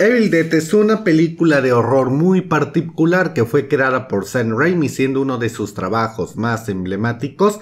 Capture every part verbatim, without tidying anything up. Evil Dead es una película de horror muy particular que fue creada por Sam Raimi, siendo uno de sus trabajos más emblemáticos,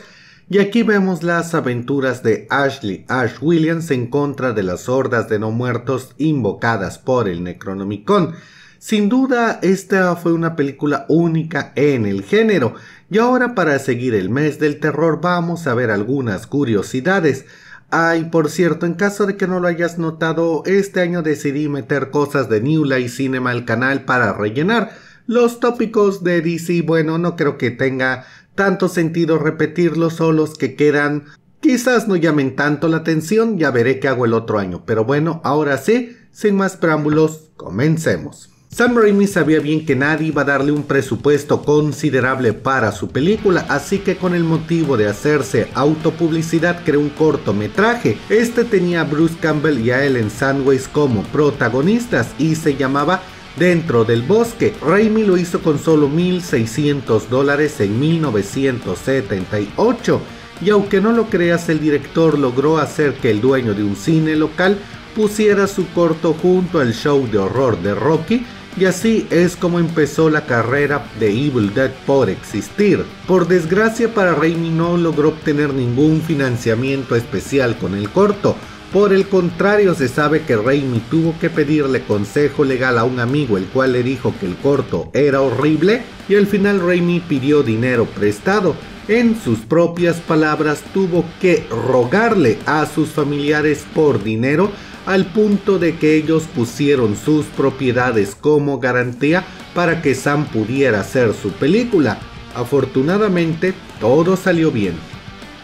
y aquí vemos las aventuras de Ashley Ash Williams en contra de las hordas de no muertos invocadas por el Necronomicon. Sin duda, esta fue una película única en el género, y ahora para seguir el mes del terror vamos a ver algunas curiosidades. Ay, ah, por cierto, en caso de que no lo hayas notado, este año decidí meter cosas de New Line Cinema al canal para rellenar los tópicos de D C. Bueno, no creo que tenga tanto sentido repetirlos, o los que quedan quizás no llamen tanto la atención, ya veré qué hago el otro año. Pero bueno, ahora sí, sin más preámbulos, comencemos. Sam Raimi sabía bien que nadie iba a darle un presupuesto considerable para su película, así que con el motivo de hacerse autopublicidad creó un cortometraje. Este tenía a Bruce Campbell y a Ellen Sandways como protagonistas y se llamaba Dentro del Bosque. Raimi lo hizo con solo mil seiscientos dólares en mil novecientos setenta y ocho, y aunque no lo creas, el director logró hacer que el dueño de un cine local pusiera su corto junto al show de horror de Rocky, y así es como empezó la carrera de Evil Dead por existir. Por desgracia para Raimi, no logró obtener ningún financiamiento especial con el corto. Por el contrario, se sabe que Raimi tuvo que pedirle consejo legal a un amigo, el cual le dijo que el corto era horrible, y al final Raimi pidió dinero prestado. En sus propias palabras, tuvo que rogarle a sus familiares por dinero, al punto de que ellos pusieron sus propiedades como garantía para que Sam pudiera hacer su película. Afortunadamente, todo salió bien.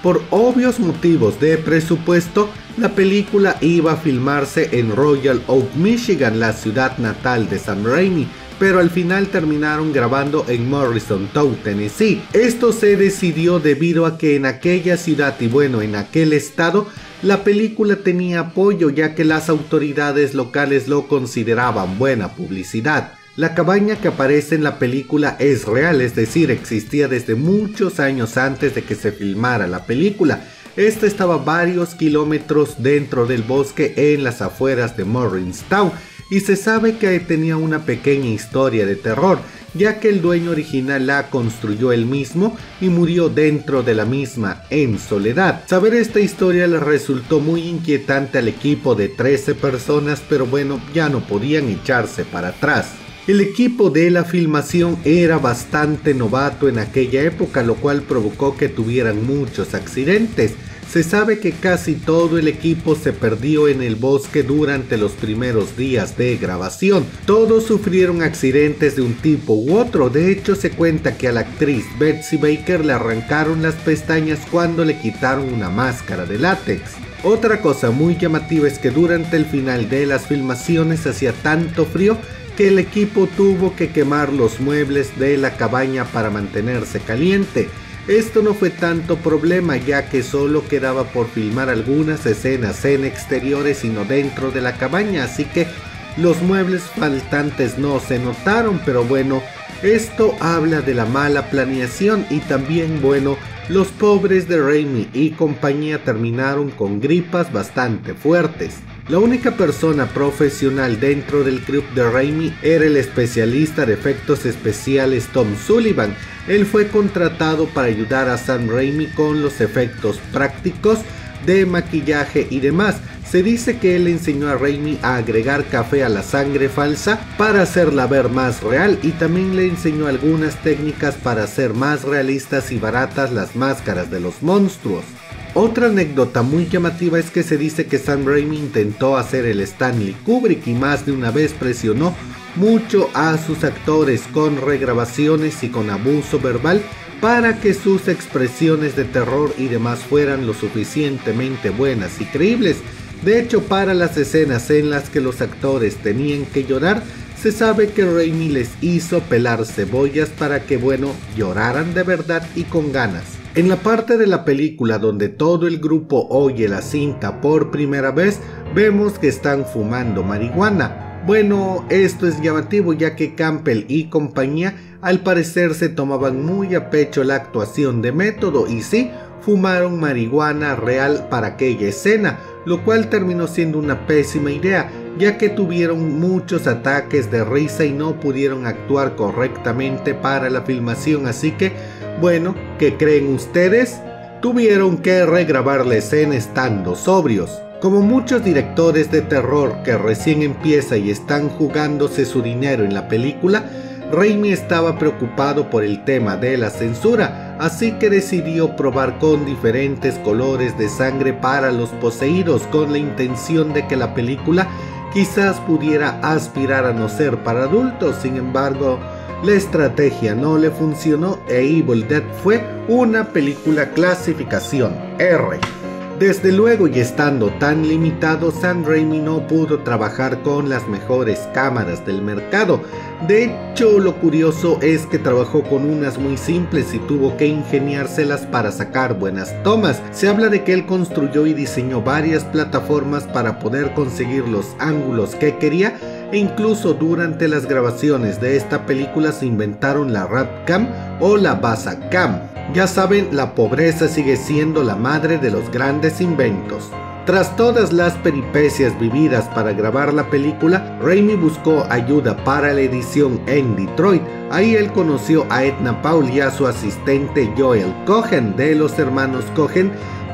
Por obvios motivos de presupuesto, la película iba a filmarse en Royal Oak, Michigan, la ciudad natal de Sam Raimi, pero al final terminaron grabando en Morristown, Tennessee. Esto se decidió debido a que en aquella ciudad, y bueno, en aquel estado, la película tenía apoyo, ya que las autoridades locales lo consideraban buena publicidad. La cabaña que aparece en la película es real, es decir, existía desde muchos años antes de que se filmara la película. Esta estaba varios kilómetros dentro del bosque, en las afueras de Morristown, y se sabe que tenía una pequeña historia de terror, ya que el dueño original la construyó él mismo y murió dentro de la misma en soledad. Saber esta historia le resultó muy inquietante al equipo de trece personas, pero bueno, ya no podían echarse para atrás. El equipo de la filmación era bastante novato en aquella época, lo cual provocó que tuvieran muchos accidentes. Se sabe que casi todo el equipo se perdió en el bosque durante los primeros días de grabación. Todos sufrieron accidentes de un tipo u otro. De hecho, se cuenta que a la actriz Betsy Baker le arrancaron las pestañas cuando le quitaron una máscara de látex. Otra cosa muy llamativa es que durante el final de las filmaciones hacía tanto frío que el equipo tuvo que quemar los muebles de la cabaña para mantenerse caliente. Esto no fue tanto problema, ya que solo quedaba por filmar algunas escenas en exteriores y no dentro de la cabaña, así que los muebles faltantes no se notaron. Pero bueno, esto habla de la mala planeación, y también, bueno, los pobres de Raimi y compañía terminaron con gripas bastante fuertes. La única persona profesional dentro del club de Raimi era el especialista de efectos especiales Tom Sullivan. Él fue contratado para ayudar a Sam Raimi con los efectos prácticos de maquillaje y demás. Se dice que él enseñó a Raimi a agregar café a la sangre falsa para hacerla ver más real, y también le enseñó algunas técnicas para hacer más realistas y baratas las máscaras de los monstruos. Otra anécdota muy llamativa es que se dice que Sam Raimi intentó hacer el Stanley Kubrick, y más de una vez presionó mucho a sus actores con regrabaciones y con abuso verbal para que sus expresiones de terror y demás fueran lo suficientemente buenas y creíbles. De hecho, para las escenas en las que los actores tenían que llorar, se sabe que Raimi les hizo pelar cebollas para que, bueno, lloraran de verdad y con ganas. En la parte de la película donde todo el grupo oye la cinta por primera vez, vemos que están fumando marihuana. Bueno, esto es llamativo, ya que Campbell y compañía al parecer se tomaban muy a pecho la actuación de método, y sí, fumaron marihuana real para aquella escena, lo cual terminó siendo una pésima idea. ya que tuvieron muchos ataques de risa y no pudieron actuar correctamente para la filmación. Así que, bueno, ¿qué creen ustedes? Tuvieron que regrabar la escena estando sobrios. Como muchos directores de terror que recién empieza y están jugándose su dinero en la película, Raimi estaba preocupado por el tema de la censura, así que decidió probar con diferentes colores de sangre para los poseídos, con la intención de que la película quizás pudiera aspirar a no ser para adultos. Sin embargo, la estrategia no le funcionó e Evil Dead fue una película clasificación erre. Desde luego, y estando tan limitado, Sam Raimi no pudo trabajar con las mejores cámaras del mercado. De hecho, lo curioso es que trabajó con unas muy simples y tuvo que ingeniárselas para sacar buenas tomas. Se habla de que él construyó y diseñó varias plataformas para poder conseguir los ángulos que quería, e incluso durante las grabaciones de esta película se inventaron la RapCam o la BasaCam. Ya saben, la pobreza sigue siendo la madre de los grandes inventos. Tras todas las peripecias vividas para grabar la película, Raimi buscó ayuda para la edición en Detroit. Ahí él conoció a Edna Paul y a su asistente Joel Cohen, de los hermanos Cohen,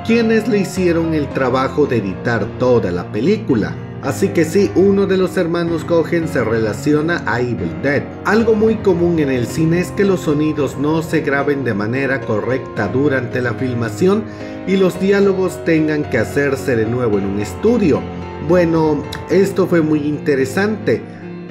quienes le hicieron el trabajo de editar toda la película. Así que sí, uno de los hermanos Cohen se relaciona a Evil Dead. Algo muy común en el cine es que los sonidos no se graben de manera correcta durante la filmación y los diálogos tengan que hacerse de nuevo en un estudio. Bueno, esto fue muy interesante.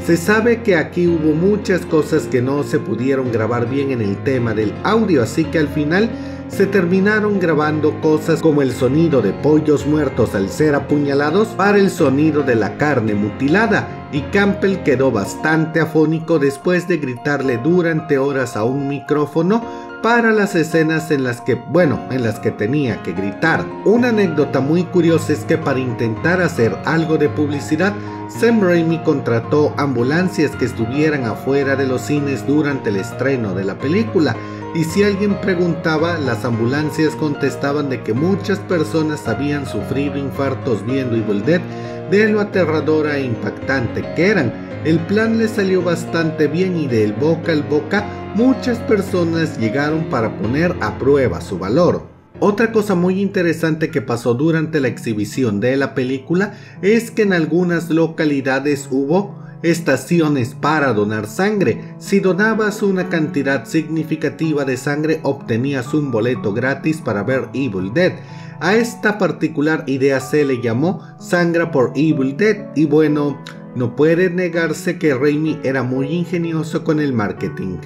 Se sabe que aquí hubo muchas cosas que no se pudieron grabar bien en el tema del audio, así que al final se terminaron grabando cosas como el sonido de pollos muertos al ser apuñalados para el sonido de la carne mutilada, y Campbell quedó bastante afónico después de gritarle durante horas a un micrófono para las escenas en las que, bueno, en las que tenía que gritar. Una anécdota muy curiosa es que para intentar hacer algo de publicidad, Sam Raimi contrató ambulancias que estuvieran afuera de los cines durante el estreno de la película, y si alguien preguntaba, las ambulancias contestaban de que muchas personas habían sufrido infartos viendo Evil Dead, de lo aterradora e impactante que eran. El plan le salió bastante bien y del boca al boca muchas personas llegaron para poner a prueba su valor. Otra cosa muy interesante que pasó durante la exhibición de la película es que en algunas localidades hubo estaciones para donar sangre. Si donabas una cantidad significativa de sangre, obtenías un boleto gratis para ver Evil Dead. A esta particular idea se le llamó Sangra por Evil Dead, y bueno, no puede negarse que Raimi era muy ingenioso con el marketing.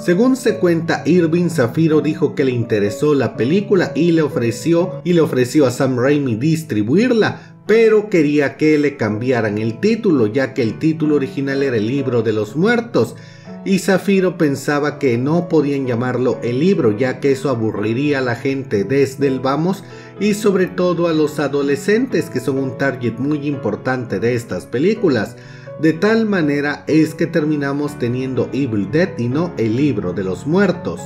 Según se cuenta, Irving Zafiro dijo que le interesó la película y le ofreció y le ofreció a Sam Raimi distribuirla, pero quería que le cambiaran el título, ya que el título original era El Libro de los Muertos, y Zafiro pensaba que no podían llamarlo El Libro, ya que eso aburriría a la gente desde el vamos, y sobre todo a los adolescentes, que son un target muy importante de estas películas. De tal manera es que terminamos teniendo Evil Dead y no El Libro de los Muertos.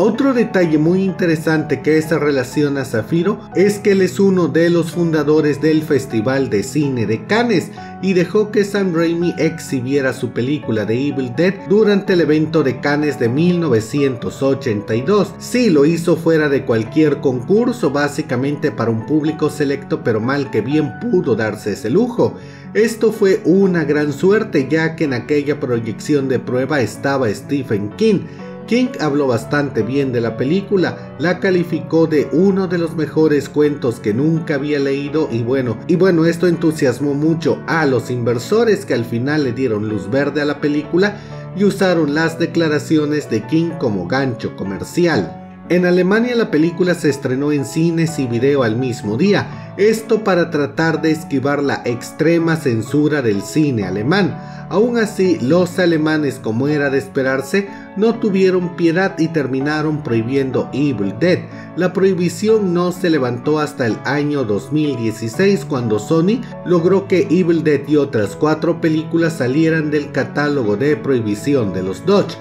Otro detalle muy interesante que se relaciona a Zafiro es que él es uno de los fundadores del Festival de Cine de Cannes y dejó que Sam Raimi exhibiera su película de Evil Dead durante el evento de Cannes de mil novecientos ochenta y dos. Sí, lo hizo fuera de cualquier concurso, básicamente para un público selecto, pero mal que bien pudo darse ese lujo. Esto fue una gran suerte, ya que en aquella proyección de prueba estaba Stephen King. King habló bastante bien de la película, la calificó de uno de los mejores cuentos que nunca había leído, y bueno, y bueno, esto entusiasmó mucho a los inversores, que al final le dieron luz verde a la película y usaron las declaraciones de King como gancho comercial. En Alemania la película se estrenó en cines y video al mismo día, esto para tratar de esquivar la extrema censura del cine alemán. Aún así, los alemanes, como era de esperarse, no tuvieron piedad y terminaron prohibiendo Evil Dead. La prohibición no se levantó hasta el año dos mil dieciséis, cuando Sony logró que Evil Dead y otras cuatro películas salieran del catálogo de prohibición de los Dodge.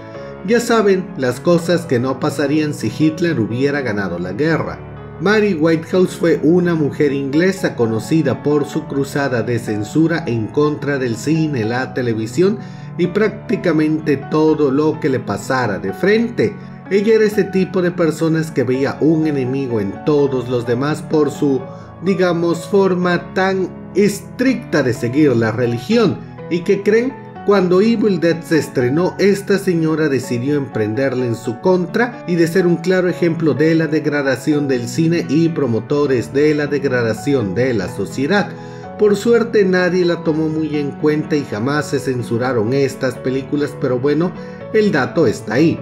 Ya saben, las cosas que no pasarían si Hitler hubiera ganado la guerra. Mary Whitehouse fue una mujer inglesa conocida por su cruzada de censura en contra del cine, la televisión y prácticamente todo lo que le pasara de frente. Ella era ese tipo de personas que veía un enemigo en todos los demás por su, digamos, forma tan estricta de seguir la religión. ¿Y qué creen? Cuando Evil Dead se estrenó, esta señora decidió emprenderla en su contra y de ser un claro ejemplo de la degradación del cine y promotores de la degradación de la sociedad. Por suerte nadie la tomó muy en cuenta y jamás se censuraron estas películas, pero bueno, el dato está ahí.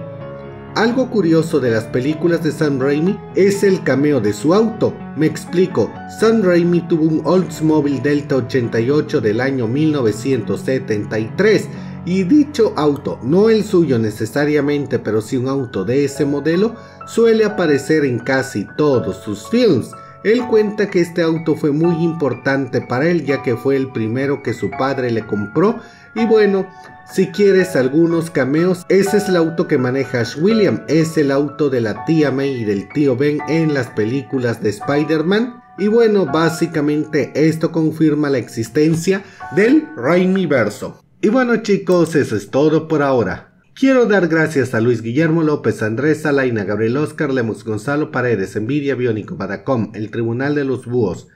Algo curioso de las películas de Sam Raimi es el cameo de su auto. Me explico, Sam Raimi tuvo un Oldsmobile Delta ochenta y ocho del año mil novecientos setenta y tres y dicho auto, no el suyo necesariamente, pero sí un auto de ese modelo, suele aparecer en casi todos sus films. Él cuenta que este auto fue muy importante para él ya que fue el primero que su padre le compró y bueno, si quieres algunos cameos, ese es el auto que maneja Ash Williams, es el auto de la tía May y del tío Ben en las películas de Spider-Man y bueno, básicamente esto confirma la existencia del Raimiverso. Y bueno chicos, eso es todo por ahora. Quiero dar gracias a Luis Guillermo López, Andrés Alaina, Gabriel Oscar, Lemus Gonzalo Paredes, Envidia Biónico, BasaCam, El Tribunal de los Búhos,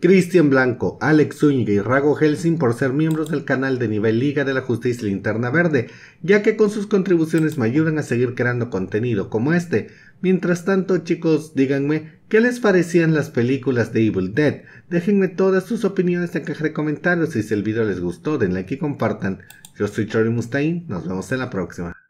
Cristian Blanco, Alex Zúñiga y Rago Helsing por ser miembros del canal de nivel Liga de la Justicia Linterna Verde, ya que con sus contribuciones me ayudan a seguir creando contenido como este. Mientras tanto chicos, díganme qué les parecían las películas de Evil Dead. Déjenme todas sus opiniones en la caja de comentarios y si el video les gustó, denle like y compartan. Yo soy Chori Mustain, nos vemos en la próxima.